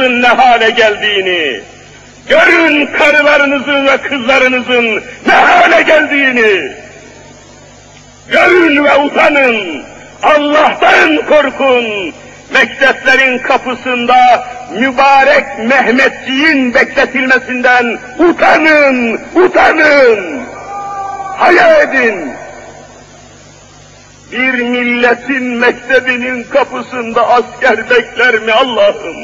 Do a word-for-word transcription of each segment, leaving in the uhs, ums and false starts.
ne hale geldiğini, görün karılarınızın ve kızlarınızın ne hale geldiğini, görün ve utanın, Allah'tan korkun, mekteplerin kapısında mübarek Mehmetçiğin bekletilmesinden utanın, utanın, hayal edin. Bir milletin mektebinin kapısında asker bekler mi Allah'ım?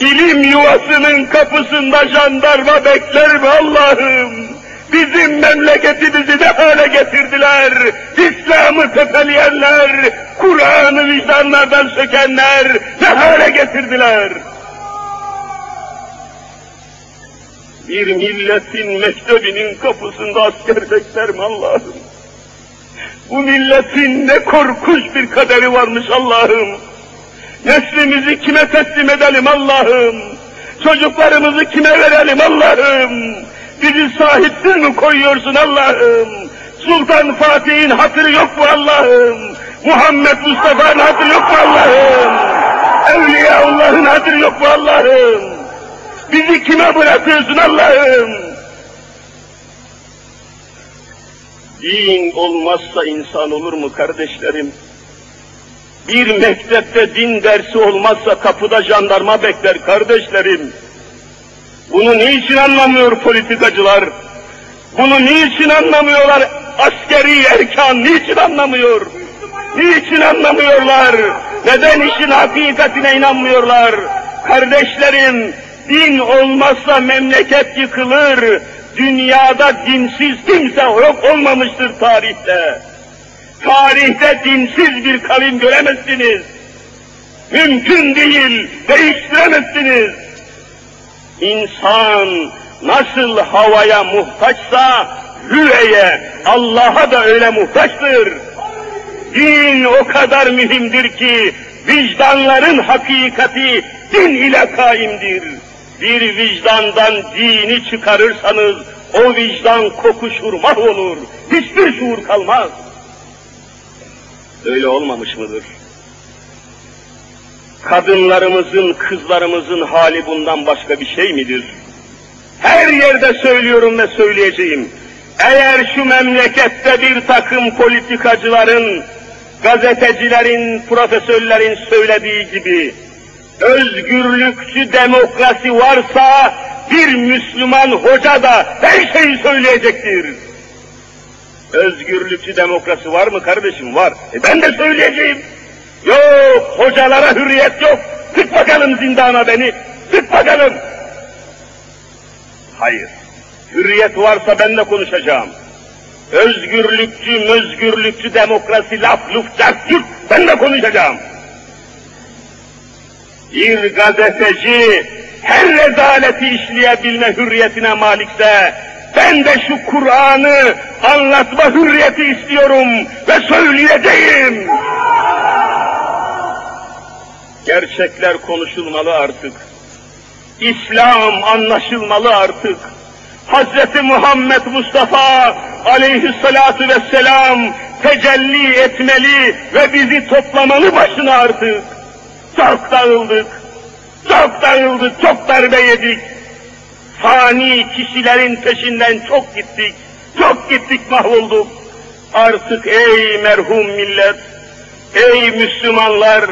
İlim yuvasının kapısında jandarma bekler mi Allah'ım? Bizim memleketimizi ne hale getirdiler? İslam'ı tepeleyenler, Kur'an'ı vicdanlardan sökenler ne hale getirdiler? Bir milletin mektebinin kapısında asker bekler mi Allah'ım? Bu milletin ne korkunç bir kaderi varmış Allah'ım. Neslimizi kime teslim edelim Allah'ım? Çocuklarımızı kime verelim Allah'ım? Bizi sahipsiz mi koyuyorsun Allah'ım? Sultan Fatih'in hatırı yok mu Allah'ım? Muhammed Mustafa'nın hatırı yok mu Allah'ım? Evliyaullah'ın hatırı yok mu Allah'ım? Bizi kime bırakıyorsun Allah'ım? Din olmazsa insan olur mu kardeşlerim? Bir mektepte din dersi olmazsa kapıda jandarma bekler kardeşlerim. Bunu niçin anlamıyor politikacılar? Bunu niçin anlamıyorlar? Askeri erkan niçin anlamıyor? Niçin anlamıyorlar? Neden işin hakikatine inanmıyorlar? Kardeşlerim, din olmazsa memleket yıkılır. Dünyada dinsiz kimse yok olmamıştır tarihte. Tarihte dinsiz bir kavim göremezsiniz. Mümkün değil, değiştiremezsiniz. İnsan nasıl havaya muhtaçsa, hüreye, Allah'a da öyle muhtaçtır. Din o kadar mühimdir ki, vicdanların hakikati din ile kaimdir. Bir vicdandan dini çıkarırsanız, o vicdan kokuşurmaz olur, hiçbir şuur kalmaz. Öyle olmamış mıdır? Kadınlarımızın, kızlarımızın hali bundan başka bir şey midir? Her yerde söylüyorum ve söyleyeceğim. Eğer şu memlekette bir takım politikacıların, gazetecilerin, profesörlerin söylediği gibi özgürlükçü demokrasi varsa, bir Müslüman hoca da her şeyi söyleyecektir. Özgürlükçü demokrasi var mı kardeşim? Var. E ben de söyleyeceğim. Yok, hocalara hürriyet yok. Tık bakalım zindana beni. Tık bakalım. Hayır. Hürriyet varsa ben de konuşacağım. Özgürlükçü, özgürlükçü demokrasi laf luf cart curt, ben de konuşacağım. Bir gazeteci her rezaleti işleyebilme hürriyetine malikse, ben de şu Kur'an'ı anlatma hürriyeti istiyorum ve söyleyeceğim. Gerçekler konuşulmalı artık. İslam anlaşılmalı artık. Hazreti Muhammed Mustafa aleyhissalatu vesselam tecelli etmeli ve bizi toplamalı başına artık. Çok dağıldık, çok dağıldık, çok darbe yedik. Fani kişilerin peşinden çok gittik, çok gittik, mahvolduk. Artık ey merhum millet, ey Müslümanlar,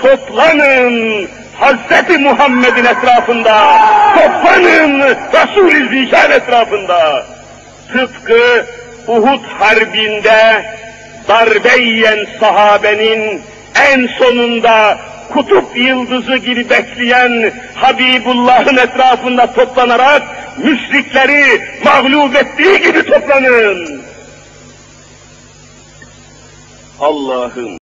toplanın Hazreti Muhammed'in etrafında, toplanın Resul-i Zişan etrafında. Tıpkı Uhud Harbi'nde darbe yiyen sahabenin en sonunda kutup yıldızı gibi bekleyen Habibullah'ın etrafında toplanarak müşrikleri mağlup ettiği gibi toplanın. Allah'ım